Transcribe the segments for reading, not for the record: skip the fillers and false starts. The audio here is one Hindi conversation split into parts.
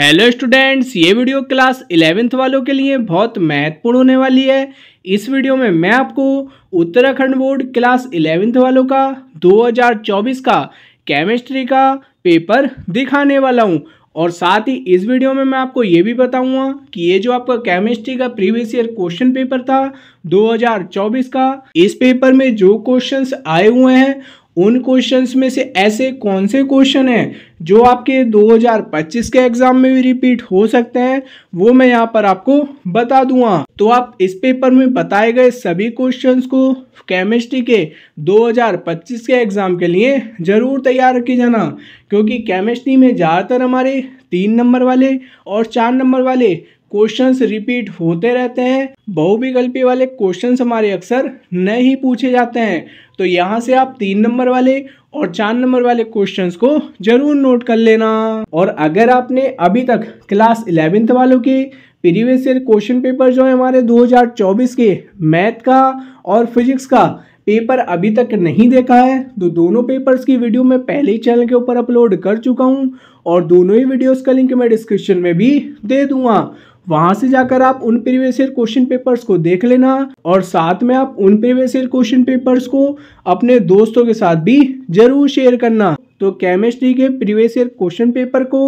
हेलो स्टूडेंट्स, ये वीडियो क्लास 11th वालों के लिए बहुत महत्वपूर्ण होने वाली है। इस वीडियो में मैं आपको उत्तराखंड बोर्ड क्लास 11th वालों का 2024 का केमिस्ट्री का पेपर दिखाने वाला हूं। और साथ ही इस वीडियो में मैं आपको ये भी बताऊंगा कि ये जो आपका केमिस्ट्री का प्रीवियस ईयर क्वेश्चन पेपर था 2024 का, इस पेपर में जो क्वेश्चंस आए हुए हैं उन क्वेश्चंस में से ऐसे कौन से क्वेश्चन हैं जो आपके 2025 के एग्जाम में भी रिपीट हो सकते हैं, वो मैं यहाँ पर आपको बता दूंगा। तो आप इस पेपर में बताए गए सभी क्वेश्चंस को केमिस्ट्री के 2025 के एग्जाम के लिए ज़रूर तैयार रखी जाना, क्योंकि केमिस्ट्री में ज़्यादातर हमारे 3 नंबर वाले और 4 नंबर वाले क्वेश्चंस रिपीट होते रहते हैं। बहुविकल्पी वाले क्वेश्चंस हमारे अक्सर नहीं पूछे जाते हैं, तो यहाँ से आप 3 नंबर वाले और 4 नंबर वाले क्वेश्चंस को जरूर नोट कर लेना। और अगर आपने अभी तक क्लास 11th वालों के प्रीवियस ईयर क्वेश्चन पेपर जो है हमारे 2024 के मैथ का और फिजिक्स का पेपर अभी तक नहीं देखा है, तो दोनों पेपर्स की वीडियो मैं पहले ही चैनल के ऊपर अपलोड कर चुका हूँ और दोनों ही वीडियोज़ का लिंक मैं डिस्क्रिप्शन में भी दे दूँगा। वहाँ से जाकर आप उन प्रीवियस ईयर क्वेश्चन पेपर्स को देख लेना और साथ में आप उन प्रीवियस ईयर क्वेश्चन पेपर्स को अपने दोस्तों के साथ भी जरूर शेयर करना। तो केमिस्ट्री के प्रीवियस ईयर क्वेश्चन पेपर को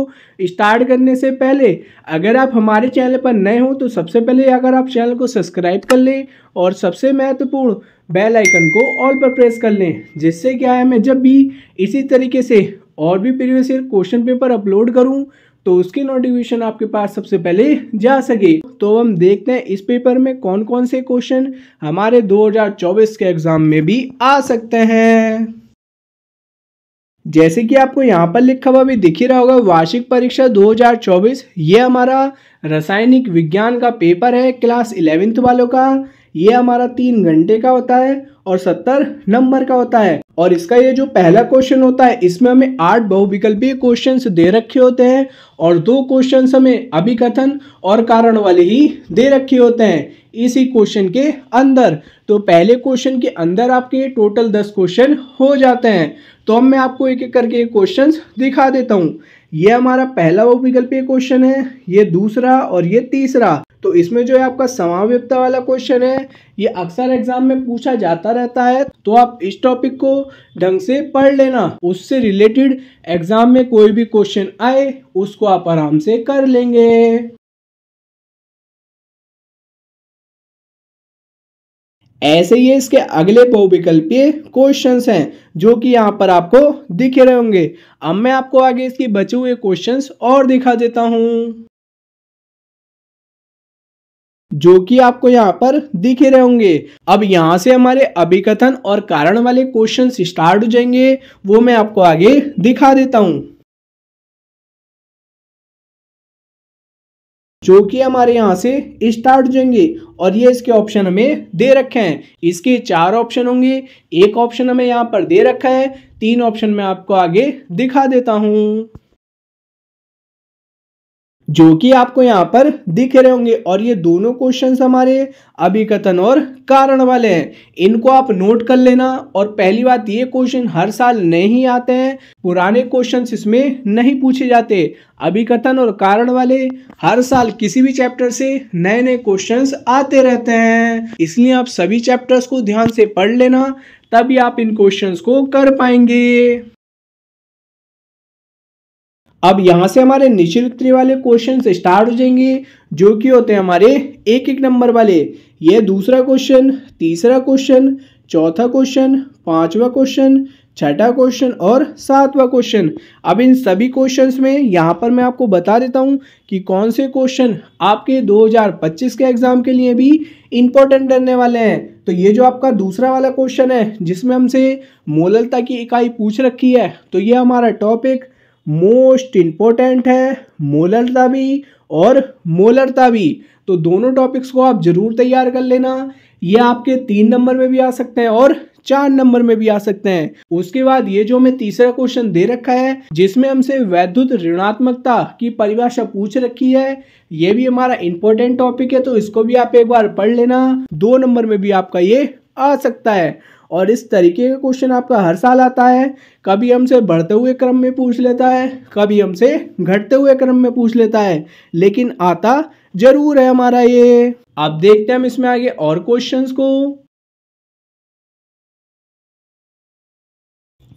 स्टार्ट करने से पहले अगर आप हमारे चैनल पर नए हो तो सबसे पहले अगर आप चैनल को सब्सक्राइब कर लें और सबसे महत्वपूर्ण बेल आइकन को ऑल पर प्रेस कर लें, जिससे क्या है मैं जब भी इसी तरीके से और भी previous year question paper upload करूँ तो उसकी नोटिफिकेशन आपके पास सबसे पहले जा सके। तो हम देखते हैं इस पेपर में कौन कौन से क्वेश्चन हमारे 2024 के एग्जाम में भी आ सकते हैं। जैसे कि आपको यहाँ पर लिखा हुआ भी दिख ही रहा होगा, वार्षिक परीक्षा 2024, ये हमारा रासायनिक विज्ञान का पेपर है क्लास 11th वालों का। ये हमारा 3 घंटे का होता है और 70 नंबर का होता है। और इसका ये जो पहला क्वेश्चन होता है इसमें हमें 8 बहुविकल्पीय क्वेश्चंस दे रखे होते हैं और 2 क्वेश्चंस हमें अभिकथन और कारण वाले ही दे रखे होते हैं इसी क्वेश्चन के अंदर। तो पहले क्वेश्चन के अंदर आपके टोटल 10 क्वेश्चन हो जाते हैं। तो अब मैं आपको एक एक करके क्वेश्चंस दिखा देता हूँ। ये हमारा पहला बहुविकल्पीय क्वेश्चन है, ये दूसरा और ये तीसरा। तो इसमें जो है आपका समावयवता वाला क्वेश्चन है, ये अक्सर एग्जाम में पूछा जाता रहता है, तो आप इस टॉपिक को ढंग से पढ़ लेना। उससे रिलेटेड एग्जाम में कोई भी क्वेश्चन आए उसको आप आराम से कर लेंगे। ऐसे ही इसके अगले बहुविकल्पीय क्वेश्चंस हैं जो कि यहाँ पर आपको दिख रहे होंगे। अब मैं आपको आगे इसके बचे हुए क्वेश्चंस और दिखा देता हूँ जो कि आपको यहाँ पर दिखे रहे होंगे। अब यहाँ से हमारे अभिकथन और कारण वाले क्वेश्चंस स्टार्ट हो जाएंगे, वो मैं आपको आगे दिखा देता हूँ जो कि हमारे यहाँ से स्टार्ट हो जाएंगे। और ये इसके ऑप्शन हमें दे रखे हैं, इसके 4 ऑप्शन होंगे, एक ऑप्शन हमें यहाँ पर दे रखा है, 3 ऑप्शन मैं आपको आगे दिखा देता हूँ जो कि आपको यहाँ पर दिख रहे होंगे। और ये दोनों क्वेश्चंस हमारे अभिकथन और कारण वाले हैं, इनको आप नोट कर लेना। और पहली बात, ये क्वेश्चन हर साल नहीं आते हैं, पुराने क्वेश्चंस इसमें नहीं पूछे जाते। अभिकथन और कारण वाले हर साल किसी भी चैप्टर से नए नए क्वेश्चंस आते रहते हैं, इसलिए आप सभी चैप्टर्स को ध्यान से पढ़ लेना, तभी आप इन क्वेश्चंस को कर पाएंगे। अब यहाँ से हमारे निश्चित्रि वाले क्वेश्चन स्टार्ट हो जाएंगे जो कि होते हैं हमारे 1-1 नंबर वाले। ये दूसरा क्वेश्चन, तीसरा क्वेश्चन, चौथा क्वेश्चन, पांचवा क्वेश्चन, छठा क्वेश्चन और 7वां क्वेश्चन। अब इन सभी क्वेश्चंस में यहाँ पर मैं आपको बता देता हूँ कि कौन से क्वेश्चन आपके 2025 के एग्जाम के लिए भी इम्पोर्टेंट रहने वाले हैं। तो ये जो आपका दूसरा वाला क्वेश्चन है जिसमें हमसे मोललता की इकाई पूछ रखी है, तो ये हमारा टॉपिक मोस्ट इम्पोर्टेंट है, मोलरता भी और मोलरता भी। तो दोनों टॉपिक्स को आप जरूर तैयार कर लेना। ये आपके 3 नंबर में भी आ सकते हैं और 4 नंबर में भी आ सकते हैं। उसके बाद ये जो हमें तीसरा क्वेश्चन दे रखा है जिसमें हमसे वैद्युत ऋणात्मकता की परिभाषा पूछ रखी है, ये भी हमारा इम्पोर्टेंट टॉपिक है, तो इसको भी आप एक बार पढ़ लेना। 2 नंबर में भी आपका ये आ सकता है। और इस तरीके का क्वेश्चन आपका हर साल आता है। कभी हमसे बढ़ते हुए क्रम में पूछ लेता है, कभी हमसे घटते हुए क्रम में पूछ लेता है, लेकिन आता जरूर है हमारा ये। आप देखते हैं हम इसमें आगे और क्वेश्चंस को।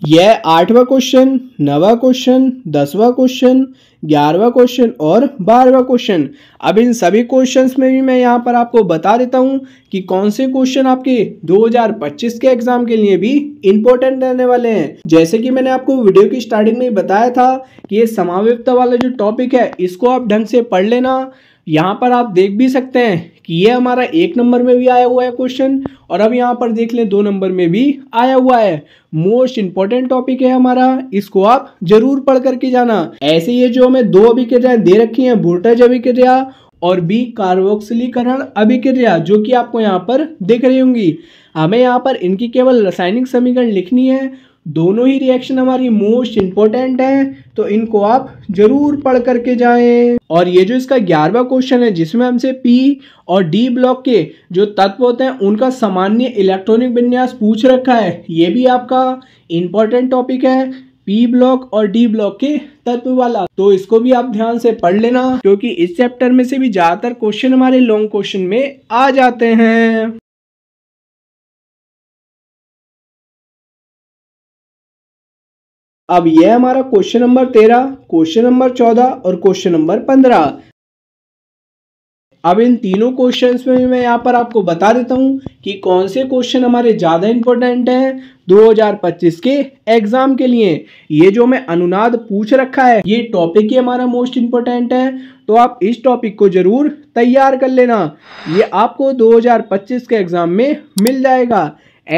यह 8वां क्वेश्चन, 9वां क्वेश्चन, 10वां क्वेश्चन, 11वां क्वेश्चन और 12वां क्वेश्चन। अब इन सभी क्वेश्चंस में भी मैं यहाँ पर आपको बता देता हूँ कि कौन से क्वेश्चन आपके 2025 के एग्जाम के लिए भी इम्पोर्टेंट रहने वाले हैं। जैसे कि मैंने आपको वीडियो की स्टार्टिंग में बताया था कि ये समावयवता वाला जो टॉपिक है इसको आप ढंग से पढ़ लेना। यहाँ पर आप देख भी सकते हैं कि ये हमारा 1 नंबर में भी आया हुआ है क्वेश्चन, और अब यहाँ पर देख लें 2 नंबर में भी आया हुआ है। मोस्ट इंपॉर्टेंट टॉपिक है हमारा, इसको आप जरूर पढ़ करके जाना। ऐसे ये जो हमें 2 अभिक्रियाएं दे रखी हैं, वोल्टेज अभिक्रिया और बी कार्बोक्सिलीकरण अभिक्रिया, जो कि आपको यहाँ पर दिख रही होंगी। हमें यहाँ पर इनकी केवल रासायनिक समीकरण लिखनी है। दोनों ही रिएक्शन हमारी मोस्ट इंपॉर्टेंट है, तो इनको आप जरूर पढ़ करके जाएं। और ये जो इसका 11वां क्वेश्चन है जिसमें हमसे पी और डी ब्लॉक के जो तत्व होते हैं उनका सामान्य इलेक्ट्रॉनिक विन्यास पूछ रखा है, ये भी आपका इंपॉर्टेंट टॉपिक है, पी ब्लॉक और डी ब्लॉक के तत्व वाला। तो इसको भी आप ध्यान से पढ़ लेना, क्योंकि इस चैप्टर में से भी ज्यादातर क्वेश्चन हमारे लॉन्ग क्वेश्चन में आ जाते हैं। अब यह हमारा क्वेश्चन नंबर 13, क्वेश्चन नंबर 14 और क्वेश्चन नंबर 15। अब इन तीनों क्वेश्चंस में मैं यहाँ पर आपको बता देता हूँ कि कौन से क्वेश्चन हमारे ज़्यादा इंपॉर्टेंट हैं 2025 के एग्जाम के लिए। ये जो हमें अनुनाद पूछ रखा है ये टॉपिक ही हमारा मोस्ट इंपॉर्टेंट है, तो आप इस टॉपिक को जरूर तैयार कर लेना। ये आपको 2025 के एग्जाम में मिल जाएगा।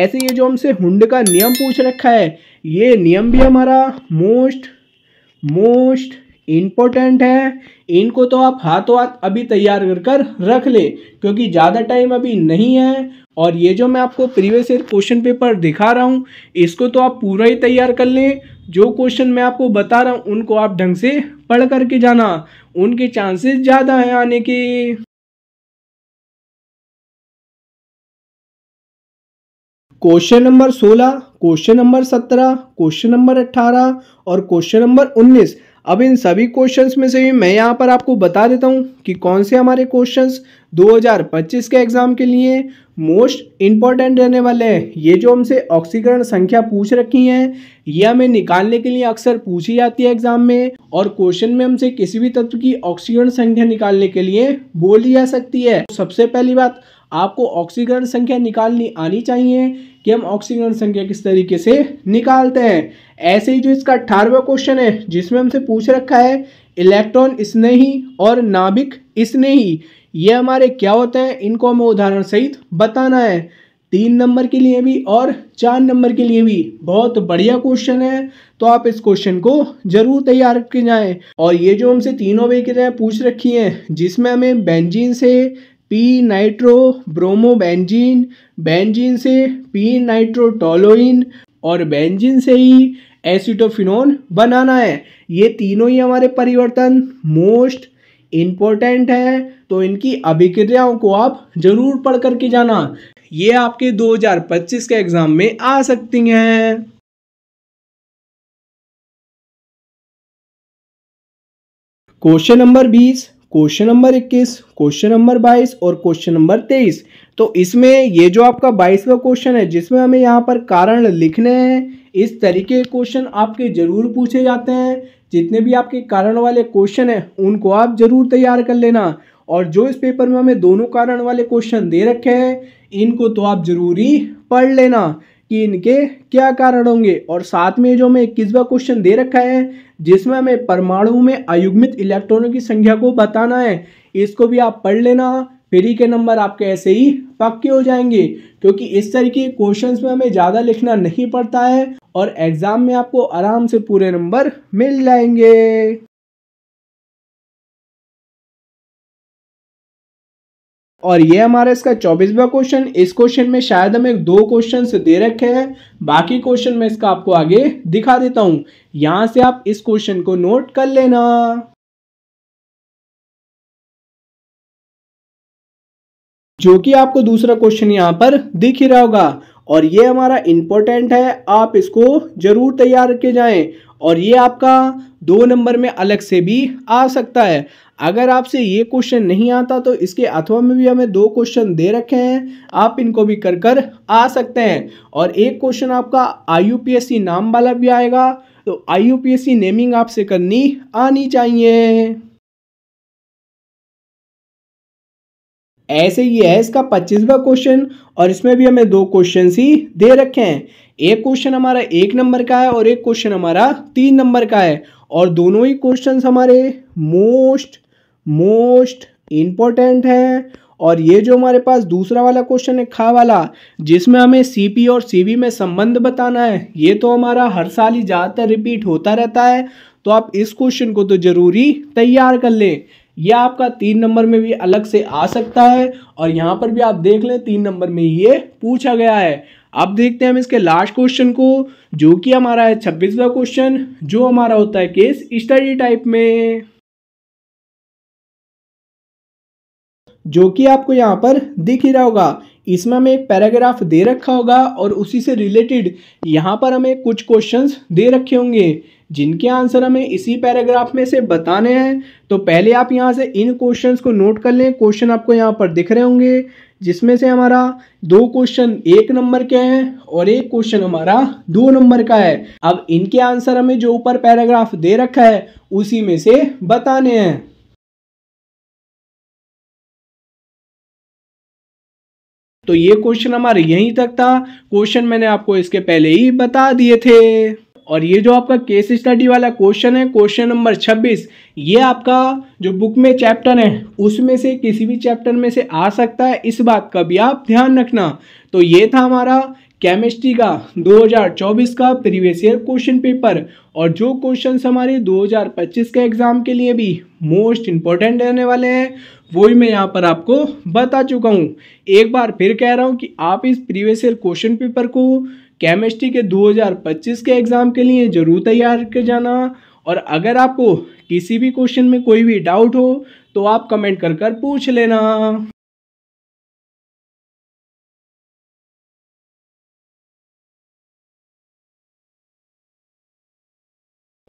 ऐसे ये जो हमसे हुंड का नियम पूछ रखा है, ये नियम भी हमारा मोस्ट इम्पोर्टेंट है। इनको तो आप हाथों हाथ अभी तैयार कर रख ले, क्योंकि ज़्यादा टाइम अभी नहीं है। और ये जो मैं आपको प्रीवियस ईयर क्वेश्चन पेपर दिखा रहा हूँ इसको तो आप पूरा ही तैयार कर लें। जो क्वेश्चन मैं आपको बता रहा हूँ उनको आप ढंग से पढ़ करके जाना, उनके चांसेस ज़्यादा हैं आने के। Question number 16, question number 17, question number 18 और क्वेश्चन नंबर 19। अब इन सभी क्वेश्चंस में से भी मैं यहाँ पर आपको बता देता हूँ कि कौन से हमारे क्वेश्चंस 2025 के एग्ज़ाम के लिए मोस्ट इम्पॉर्टेंट रहने वाले हैं। ये जो हमसे ऑक्सीकरण संख्या पूछ रखी है ये हमें निकालने के लिए अक्सर पूछी जाती है एग्जाम में, और क्वेश्चन में हमसे किसी भी तत्व की ऑक्सीकरण संख्या निकालने के लिए बोली जा सकती है। सबसे पहली बात, आपको ऑक्सीकरण संख्या निकालनी आनी चाहिए कि हम ऑक्सीकरण संख्या किस तरीके से निकालते हैं। ऐसे ही जो इसका 18वां क्वेश्चन है जिसमें हमसे पूछ रखा है इलेक्ट्रॉन स्नेही और नाभिक स्नेही, ये हमारे क्या होते हैं इनको हमें उदाहरण सहित बताना है। 3 नंबर के लिए भी और 4 नंबर के लिए भी बहुत बढ़िया क्वेश्चन है, तो आप इस क्वेश्चन को जरूर तैयार करके जाएं। और ये जो हमसे 3 अभिक्रियाएं पूछ रखी हैं जिसमें हमें बेंजीन से पी नाइट्रो ब्रोमोबेंजीन, बेंजीन से पी नाइट्रो टॉलोइन और बेंजीन से ही एसिटोफिनोन बनाना है। ये तीनों ही हमारे परिवर्तन मोस्ट इम्पोर्टेंट है, तो इनकी अभिक्रियाओं को आप जरूर पढ़ करके जाना। ये आपके 2025 के एग्जाम में आ सकती हैं। Question number 20, question number 21, question number 22 और क्वेश्चन नंबर 23। तो इसमें ये जो आपका 22वां क्वेश्चन है जिसमें हमें यहाँ पर कारण लिखने हैं, इस तरीके के क्वेश्चन आपके जरूर पूछे जाते हैं। जितने भी आपके कारण वाले क्वेश्चन हैं उनको आप जरूर तैयार कर लेना, और जो इस पेपर में हमें दोनों कारण वाले क्वेश्चन दे रखे हैं इनको तो आप जरूरी पढ़ लेना कि इनके क्या कारण होंगे। और साथ में जो हमें 21वां क्वेश्चन दे रखा है जिसमें हमें परमाणु में अयुग्मित इलेक्ट्रॉनों की संख्या को बताना है, इसको भी आप पढ़ लेना। फ्री के नंबर आपके ऐसे ही पक्के हो जाएंगे, क्योंकि इस तरीके के क्वेश्चंस में हमें ज़्यादा लिखना नहीं पड़ता है और एग्ज़ाम में आपको आराम से पूरे नंबर मिल जाएंगे। और ये हमारा इसका 24वां क्वेश्चन। इस क्वेश्चन में शायद हमें 2 क्वेश्चन दे रखे हैं, बाकी क्वेश्चन मैं इसका आपको आगे दिखा देता हूं। यहां से आप इस क्वेश्चन को नोट कर लेना। जो कि आपको दूसरा क्वेश्चन यहां पर दिख ही रहा होगा, और ये हमारा इम्पोर्टेंट है, आप इसको ज़रूर तैयार करके जाएं। और ये आपका 2 नंबर में अलग से भी आ सकता है। अगर आपसे ये क्वेश्चन नहीं आता तो इसके अथवा में भी हमें 2 क्वेश्चन दे रखे हैं, आप इनको भी कर कर आ सकते हैं। और एक क्वेश्चन आपका IUPAC नाम वाला भी आएगा, तो IUPAC नेमिंग आपसे करनी आनी चाहिए। ऐसे ही है इसका 25वां क्वेश्चन, और इसमें भी हमें 2 क्वेश्चन ही दे रखे हैं। एक क्वेश्चन हमारा 1 नंबर का है और एक क्वेश्चन हमारा 3 नंबर का है, और दोनों ही क्वेश्चन हमारे मोस्ट इम्पोर्टेंट हैं। और ये जो हमारे पास दूसरा वाला क्वेश्चन है, खा वाला, जिसमें हमें CP और CV में संबंध बताना है, ये तो हमारा हर साल ही ज़्यादातर रिपीट होता रहता है, तो आप इस क्वेश्चन को तो ज़रूरी तैयार कर लें। यह आपका 3 नंबर में भी अलग से आ सकता है, और यहाँ पर भी आप देख लें 3 नंबर में ये पूछा गया है। अब देखते हैं हम इसके लास्ट क्वेश्चन को, जो कि हमारा है 26वां क्वेश्चन, जो हमारा होता है केस स्टडी टाइप में, जो कि आपको यहाँ पर दिख ही रहा होगा। इसमें हमें एक पैराग्राफ दे रखा होगा और उसी से रिलेटेड यहाँ पर हमें कुछ क्वेश्चंस दे रखे होंगे, जिनके आंसर हमें इसी पैराग्राफ में से बताने हैं। तो पहले आप यहाँ से इन क्वेश्चंस को नोट कर लें। क्वेश्चन आपको यहाँ पर दिख रहे होंगे, जिसमें से हमारा 2 क्वेश्चन 1 नंबर के हैं और एक क्वेश्चन हमारा 2 नंबर का है। अब इनके आंसर हमें जो ऊपर पैराग्राफ दे रखा है उसी में से बताने हैं। तो ये क्वेश्चन हमारे यहीं तक था, क्वेश्चन मैंने आपको इसके पहले ही बता दिए थे। और ये जो आपका केस स्टडी वाला क्वेश्चन है, क्वेश्चन नंबर 26, ये आपका जो बुक में चैप्टर है उसमें से किसी भी चैप्टर में से आ सकता है, इस बात का भी आप ध्यान रखना। तो ये था हमारा केमिस्ट्री का 2024 का प्रीवियस ईयर क्वेश्चन पेपर, और जो क्वेश्चंस हमारे 2025 के एग्ज़ाम के लिए भी मोस्ट इम्पॉर्टेंट रहने वाले हैं वो ही मैं यहाँ पर आपको बता चुका हूँ। एक बार फिर कह रहा हूँ कि आप इस प्रीवियस ईयर क्वेश्चन पेपर को केमिस्ट्री के 2025 के एग्ज़ाम के लिए ज़रूर तैयार करके जाना। और अगर आपको किसी भी क्वेश्चन में कोई भी डाउट हो तो आप कमेंट कर कर पूछ लेना।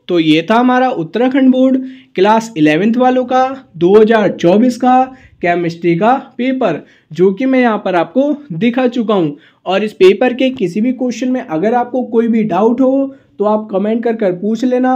तो ये था हमारा उत्तराखंड बोर्ड क्लास 11th वालों का 2024 का केमिस्ट्री का पेपर, जो कि मैं यहाँ पर आपको दिखा चुका हूँ। और इस पेपर के किसी भी क्वेश्चन में अगर आपको कोई भी डाउट हो तो आप कमेंट कर कर पूछ लेना।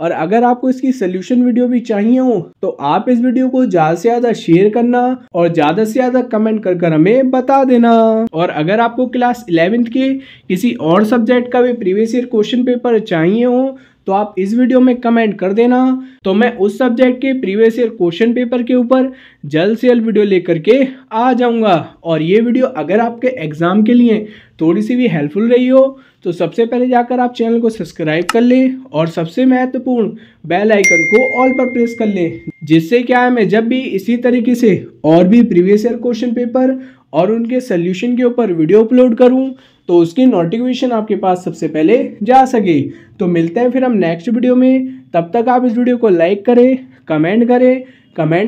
और अगर आपको इसकी सोल्यूशन वीडियो भी चाहिए हो तो आप इस वीडियो को ज़्यादा से ज़्यादा शेयर करना और ज़्यादा से ज़्यादा कमेंट कर कर हमें बता देना। और अगर आपको क्लास 11th के किसी और सब्जेक्ट का भी प्रीवियस ईयर क्वेश्चन पेपर चाहिए हो तो आप इस वीडियो में कमेंट कर देना, तो मैं उस सब्जेक्ट के प्रीवियस ईयर क्वेश्चन पेपर के ऊपर जल्द से जल्द वीडियो लेकर के आ जाऊंगा। और ये वीडियो अगर आपके एग्ज़ाम के लिए थोड़ी सी भी हेल्पफुल रही हो तो सबसे पहले जाकर आप चैनल को सब्सक्राइब कर लें और सबसे महत्वपूर्ण बेल आइकन को ऑल पर प्रेस कर लें, जिससे क्या है मैं जब भी इसी तरीके से और भी प्रीवियस ईयर क्वेश्चन पेपर और उनके सोल्यूशन के ऊपर वीडियो अपलोड करूं तो उसकी नोटिफिकेशन आपके पास सबसे पहले जा सके। तो मिलते हैं फिर हम नेक्स्ट वीडियो में, तब तक आप इस वीडियो को लाइक करें, कमेंट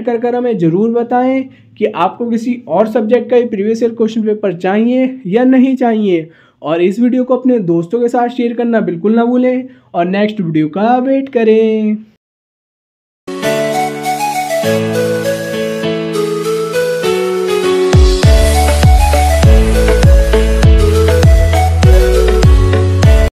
कर कर हमें ज़रूर बताएं कि आपको किसी और सब्जेक्ट का प्रीवियस ईयर क्वेश्चन पेपर चाहिए या नहीं चाहिए। और इस वीडियो को अपने दोस्तों के साथ शेयर करना बिल्कुल ना भूलें और नेक्स्ट वीडियो का वेट करें।